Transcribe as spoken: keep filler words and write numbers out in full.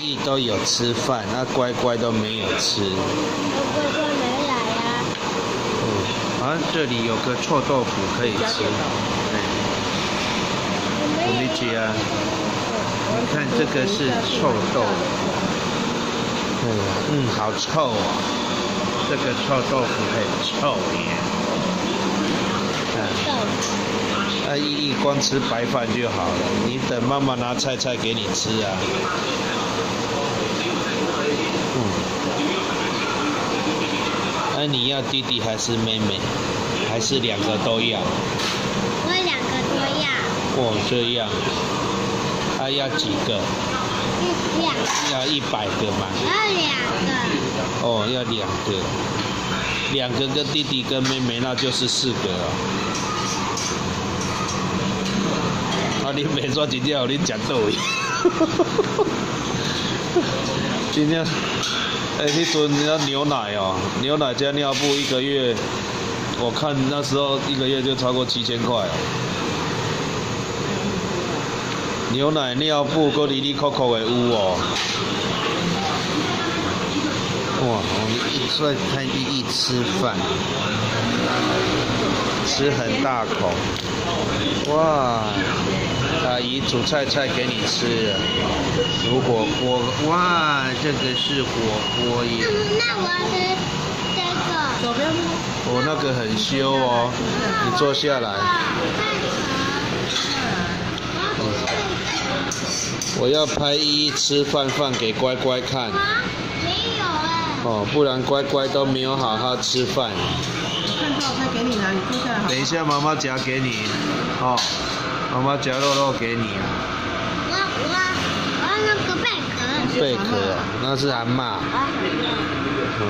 弟弟都有吃饭，那乖乖都没有吃。乖乖没来啊。嗯，好、啊、像这里有个臭豆腐可以吃。我们一起啊！你看这个是臭豆腐。嗯嗯，好臭啊、哦！这个臭豆腐很臭耶。嗯。 那依依光吃白饭就好了，你等妈妈拿菜菜给你吃啊。嗯，那、啊、你要弟弟还是妹妹，还是两个都要？我两个都要。哦，这样，他、啊、要几个？一两个。要一百个嘛。要两个。哦，要两个，两个跟弟弟跟妹妹，那就是四个哦。 你袂煞真正，你食倒去，真正。哎、欸，迄阵那牛奶哦、喔，牛奶加尿布一个月，我看那时候一个月就超过七千块哦。牛奶、尿布，搁里里扣扣的有哦、喔。哇，我出来看弟弟吃饭，吃很大口，哇。 阿姨煮菜菜给你吃，煮火锅，哇，这个是火锅耶。那我要吃这个。我那个很羞哦，你坐下来。我要拍依依吃饭饭给乖乖看。没有哎。哦，不然乖乖都没有好好吃饭。看到我拍给你了，你坐下来。等一下，妈妈夹给你，哦。 妈妈夹肉肉给你啊！我我我要那个贝壳。贝壳，那是阿嬷。嗯。